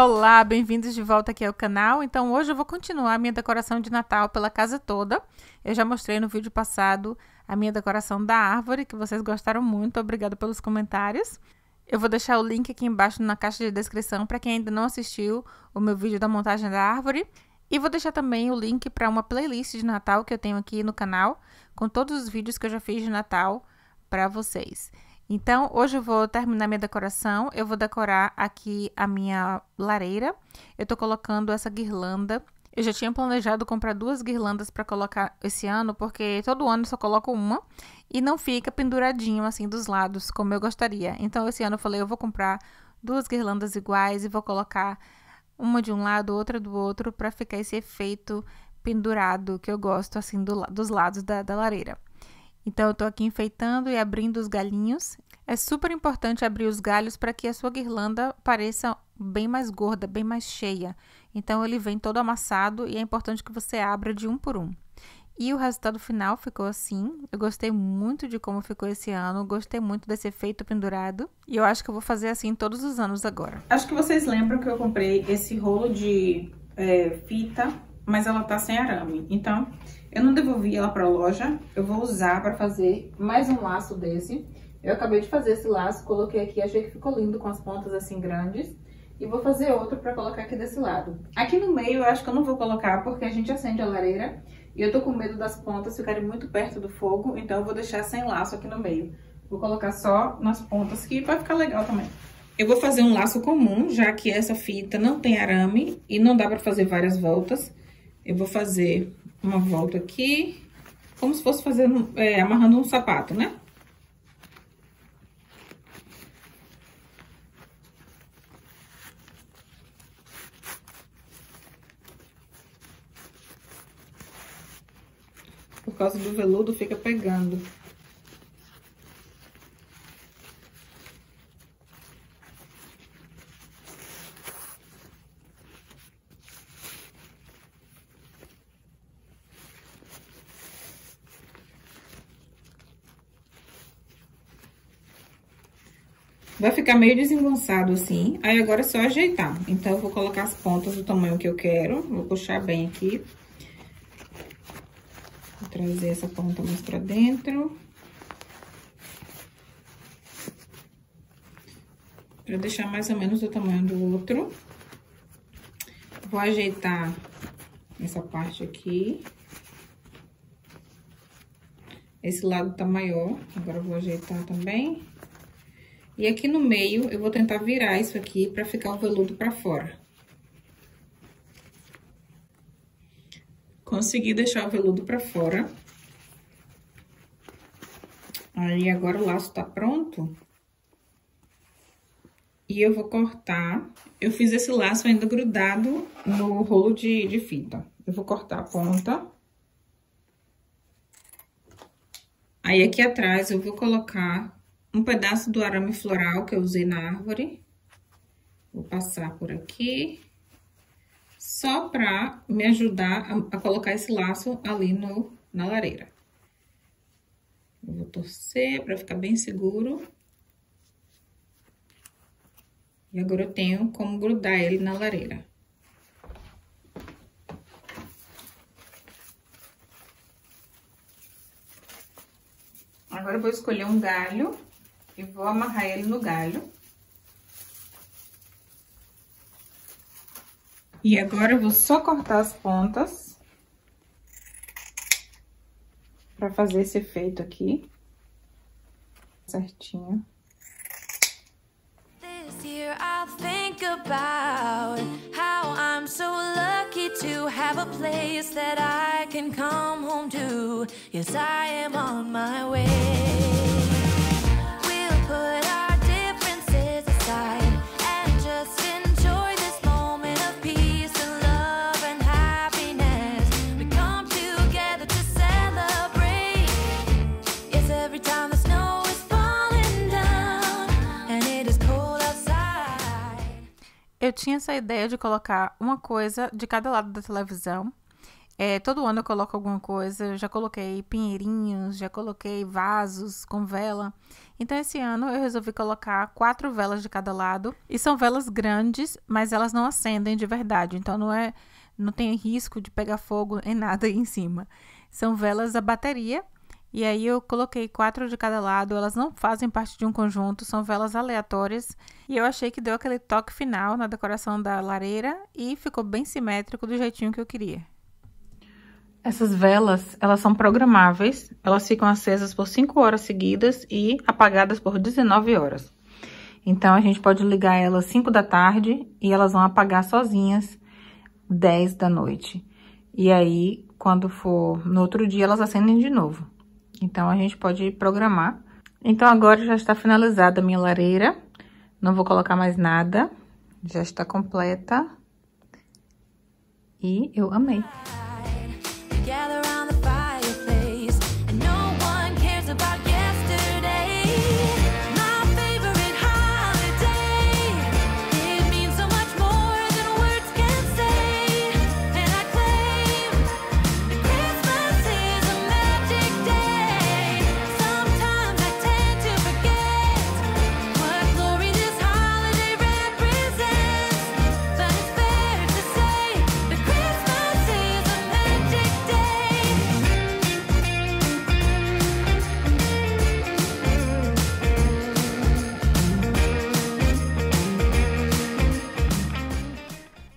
Olá, bem-vindos de volta aqui ao canal. Então hoje eu vou continuar a minha decoração de Natal pela casa toda. Eu já mostrei no vídeo passado a minha decoração da árvore, que vocês gostaram muito, obrigada pelos comentários. Eu vou deixar o link aqui embaixo na caixa de descrição para quem ainda não assistiu o meu vídeo da montagem da árvore. E vou deixar também o link para uma playlist de Natal que eu tenho aqui no canal, com todos os vídeos que eu já fiz de Natal para vocês. Então, hoje eu vou terminar minha decoração, eu vou decorar aqui a minha lareira. Eu tô colocando essa guirlanda. Eu já tinha planejado comprar duas guirlandas para colocar esse ano, porque todo ano eu só coloco uma e não fica penduradinho assim dos lados, como eu gostaria. Então, esse ano eu falei, eu vou comprar duas guirlandas iguais e vou colocar uma de um lado, outra do outro, para ficar esse efeito pendurado que eu gosto, assim, dos lados da lareira. Então, eu tô aqui enfeitando e abrindo os galhinhos. É super importante abrir os galhos para que a sua guirlanda pareça bem mais gorda, bem mais cheia. Então, ele vem todo amassado e é importante que você abra de um por um. E o resultado final ficou assim. Eu gostei muito de como ficou esse ano, gostei muito desse efeito pendurado. E eu acho que eu vou fazer assim todos os anos agora. Acho que vocês lembram que eu comprei esse rolo de fita, mas ela tá sem arame, então eu não devolvi ela pra loja, eu vou usar pra fazer mais um laço desse. Eu acabei de fazer esse laço, coloquei aqui, achei que ficou lindo com as pontas assim grandes. E vou fazer outro pra colocar aqui desse lado. Aqui no meio eu acho que eu não vou colocar, porque a gente acende a lareira. E eu tô com medo das pontas ficarem muito perto do fogo, então eu vou deixar sem laço aqui no meio. Vou colocar só nas pontas, que vai ficar legal também. Eu vou fazer um laço comum, já que essa fita não tem arame e não dá pra fazer várias voltas. Eu vou fazer uma volta aqui, como se fosse fazendo, amarrando um sapato, né? Por causa do veludo fica pegando. Vai ficar meio desengonçado assim, aí agora é só ajeitar. Então, eu vou colocar as pontas do tamanho que eu quero, vou puxar bem aqui. Vou trazer essa ponta mais pra dentro. Pra deixar mais ou menos do tamanho do outro. Vou ajeitar essa parte aqui. Esse lado tá maior, agora eu vou ajeitar também. E aqui no meio, eu vou tentar virar isso aqui pra ficar o veludo pra fora. Consegui deixar o veludo pra fora. Aí, agora o laço tá pronto. E eu vou cortar. Eu fiz esse laço ainda grudado no rolo de fita. Eu vou cortar a ponta. Aí, aqui atrás, eu vou colocar um pedaço do arame floral que eu usei na árvore. Vou passar por aqui, só pra me ajudar a colocar esse laço ali na lareira. Eu vou torcer pra ficar bem seguro. E agora eu tenho como grudar ele na lareira. Agora eu vou escolher um galho. E vou amarrar ele no galho. E agora eu vou só cortar as pontas pra fazer esse efeito aqui. Certinho. This year I'll think about how I'm so lucky to have a place that I can come home to. Yes, I am on my way. Put our differences aside and just enjoy this moment of peace and love and happiness. We come together to celebrate. Yes, every time the snow is falling down and it is cold outside. Eu tinha essa ideia de colocar uma coisa de cada lado da televisão. Todo ano eu coloco alguma coisa, eu já coloquei pinheirinhos, já coloquei vasos com vela. Então esse ano eu resolvi colocar 4 velas de cada lado, e são velas grandes, mas elas não acendem de verdade, então não tem risco de pegar fogo em nada aí em cima. São velas à bateria, e aí eu coloquei 4 de cada lado, elas não fazem parte de um conjunto, são velas aleatórias, e eu achei que deu aquele toque final na decoração da lareira e ficou bem simétrico do jeitinho que eu queria. Essas velas, elas são programáveis, elas ficam acesas por 5 horas seguidas e apagadas por 19 horas. Então, a gente pode ligar elas às 5 da tarde e elas vão apagar sozinhas 10 da noite. E aí, quando for no outro dia, elas acendem de novo. Então, a gente pode programar. Então, agora já está finalizada a minha lareira. Não vou colocar mais nada. Já está completa. E eu amei. Gather around the fireplace, and no one cares about yesterday. My favorite holiday, it means so much more than words can say. And I claim that Christmas is a magic day. Sometimes I tend to forget what glory this holiday represents, but it's fair to say that Christmas is a magic day.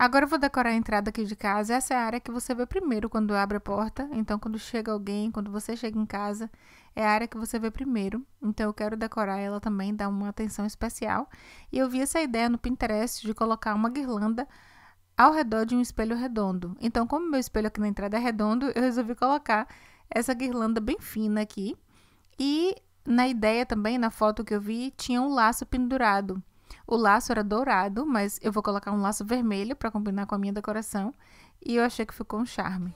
Agora eu vou decorar a entrada aqui de casa. Essa é a área que você vê primeiro quando abre a porta. Então, quando chega alguém, quando você chega em casa, é a área que você vê primeiro. Então, eu quero decorar ela também, dar uma atenção especial. E eu vi essa ideia no Pinterest de colocar uma guirlanda ao redor de um espelho redondo. Então, como meu espelho aqui na entrada é redondo, eu resolvi colocar essa guirlanda bem fina aqui. E na ideia também, na foto que eu vi, tinha um laço pendurado. O laço era dourado, mas eu vou colocar um laço vermelho para combinar com a minha decoração. E eu achei que ficou um charme.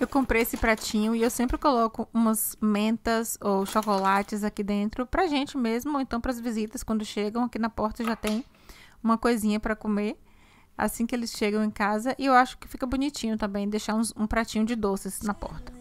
Eu comprei esse pratinho e eu sempre coloco umas mentas ou chocolates aqui dentro pra gente mesmo, ou então pras visitas quando chegam. Aqui na porta já tem uma coisinha pra comer assim que eles chegam em casa, e eu acho que fica bonitinho também deixar um pratinho de doces na porta.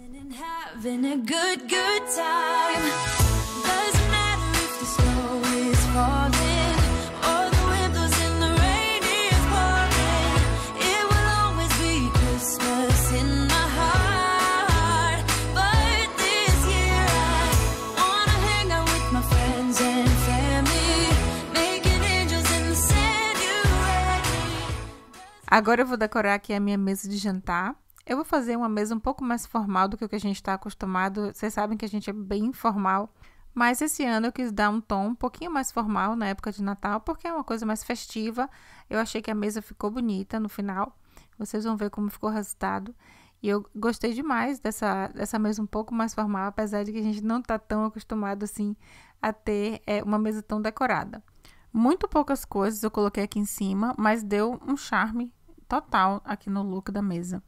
Agora eu vou decorar aqui a minha mesa de jantar. Eu vou fazer uma mesa um pouco mais formal do que o que a gente está acostumado. Vocês sabem que a gente é bem informal, mas esse ano eu quis dar um tom um pouquinho mais formal na época de Natal, porque é uma coisa mais festiva. Eu achei que a mesa ficou bonita no final. Vocês vão ver como ficou o resultado. E eu gostei demais dessa mesa um pouco mais formal, apesar de que a gente não está tão acostumado assim a ter uma mesa tão decorada. Muito poucas coisas eu coloquei aqui em cima, mas deu um charme total aqui no look da mesa.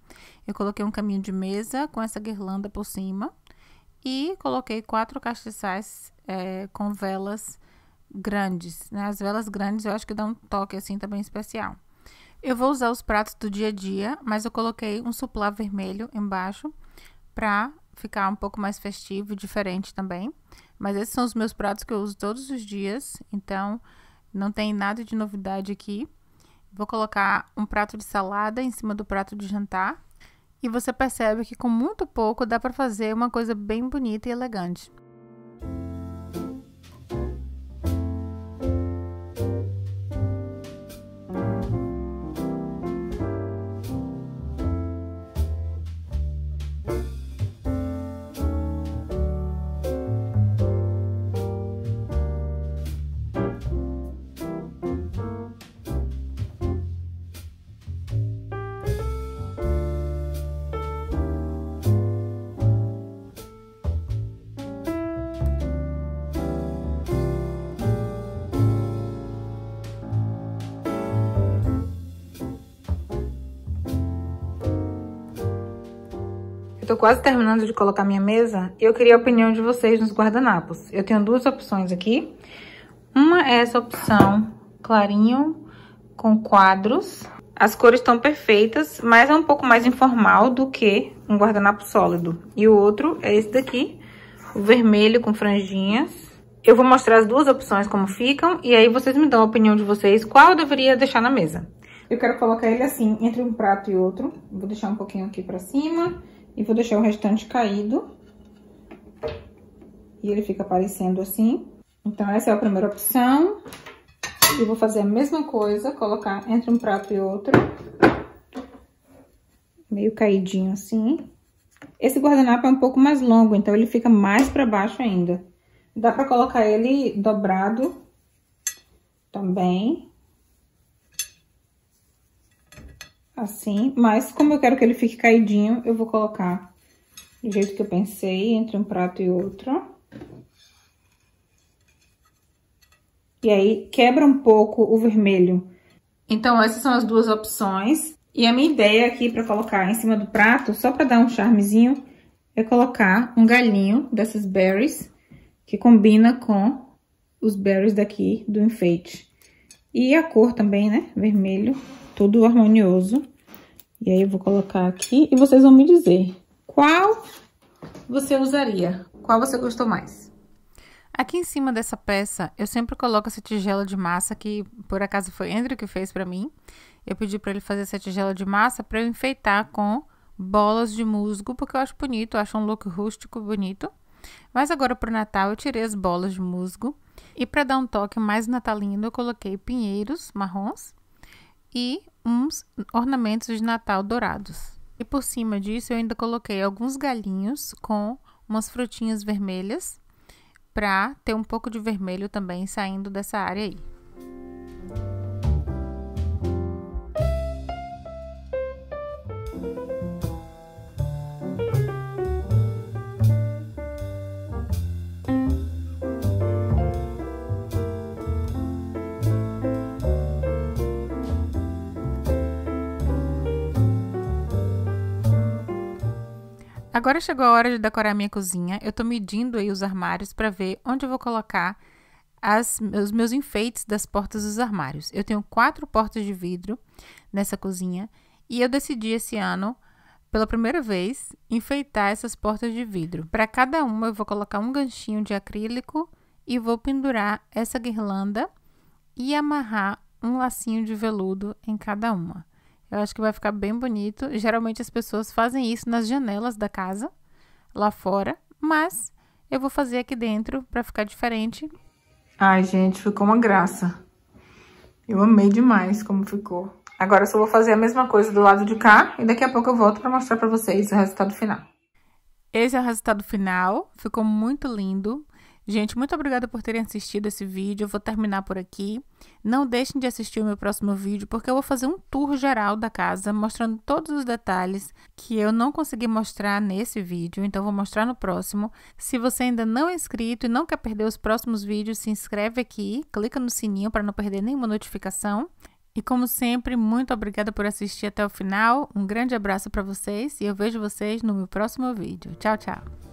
Eu coloquei um caminho de mesa com essa guirlanda por cima e coloquei 4 castiçais com velas grandes, né? As velas grandes eu acho que dá um toque assim também especial. Eu vou usar os pratos do dia a dia, mas eu coloquei um suplá vermelho embaixo pra ficar um pouco mais festivo e diferente também. Mas esses são os meus pratos que eu uso todos os dias, então não tem nada de novidade aqui. Vou colocar um prato de salada em cima do prato de jantar. E você percebe que com muito pouco dá para fazer uma coisa bem bonita e elegante. Tô quase terminando de colocar minha mesa e eu queria a opinião de vocês nos guardanapos. Eu tenho duas opções aqui. Uma é essa opção clarinho com quadros. As cores estão perfeitas, mas é um pouco mais informal do que um guardanapo sólido. E o outro é esse daqui, o vermelho com franjinhas. Eu vou mostrar as duas opções como ficam e aí vocês me dão a opinião de vocês qual eu deveria deixar na mesa. Eu quero colocar ele assim, entre um prato e outro. Vou deixar um pouquinho aqui pra cima e vou deixar o restante caído. E ele fica aparecendo assim. Então, essa é a primeira opção. Eu vou fazer a mesma coisa, colocar entre um prato e outro. Meio caidinho assim. Esse guardanapo é um pouco mais longo, então ele fica mais pra baixo ainda. Dá pra colocar ele dobrado também. Assim, mas como eu quero que ele fique caidinho, eu vou colocar do jeito que eu pensei, entre um prato e outro. E aí, quebra um pouco o vermelho. Então, essas são as duas opções. E a minha ideia aqui pra colocar em cima do prato, só pra dar um charmezinho, é colocar um galhinho dessas berries, que combina com os berries daqui do enfeite. E a cor também, né? Vermelho. Tudo harmonioso. E aí, eu vou colocar aqui e vocês vão me dizer qual você usaria, qual você gostou mais. Aqui em cima dessa peça, eu sempre coloco essa tigela de massa, que por acaso foi Andrew que fez pra mim. Eu pedi pra ele fazer essa tigela de massa pra eu enfeitar com bolas de musgo, porque eu acho bonito, eu acho um look rústico bonito. Mas agora pro Natal eu tirei as bolas de musgo. E pra dar um toque mais natalino, eu coloquei pinheiros marrons e uns ornamentos de Natal dourados. E por cima disso eu ainda coloquei alguns galhinhos com umas frutinhas vermelhas para ter um pouco de vermelho também saindo dessa área aí. Agora chegou a hora de decorar minha cozinha. Eu tô medindo aí os armários para ver onde eu vou colocar os meus enfeites das portas dos armários. Eu tenho 4 portas de vidro nessa cozinha e eu decidi esse ano, pela primeira vez, enfeitar essas portas de vidro. Para cada uma eu vou colocar um ganchinho de acrílico e vou pendurar essa guirlanda e amarrar um lacinho de veludo em cada uma. Eu acho que vai ficar bem bonito. Geralmente as pessoas fazem isso nas janelas da casa, lá fora, mas eu vou fazer aqui dentro pra ficar diferente. Ai, gente, ficou uma graça. Eu amei demais como ficou. Agora eu só vou fazer a mesma coisa do lado de cá e daqui a pouco eu volto pra mostrar pra vocês o resultado final. Esse é o resultado final. Ficou muito lindo. Gente, muito obrigada por terem assistido esse vídeo, eu vou terminar por aqui. Não deixem de assistir o meu próximo vídeo, porque eu vou fazer um tour geral da casa, mostrando todos os detalhes que eu não consegui mostrar nesse vídeo, então vou mostrar no próximo. Se você ainda não é inscrito e não quer perder os próximos vídeos, se inscreve aqui, clica no sininho para não perder nenhuma notificação. E como sempre, muito obrigada por assistir até o final, um grande abraço para vocês e eu vejo vocês no meu próximo vídeo. Tchau, tchau!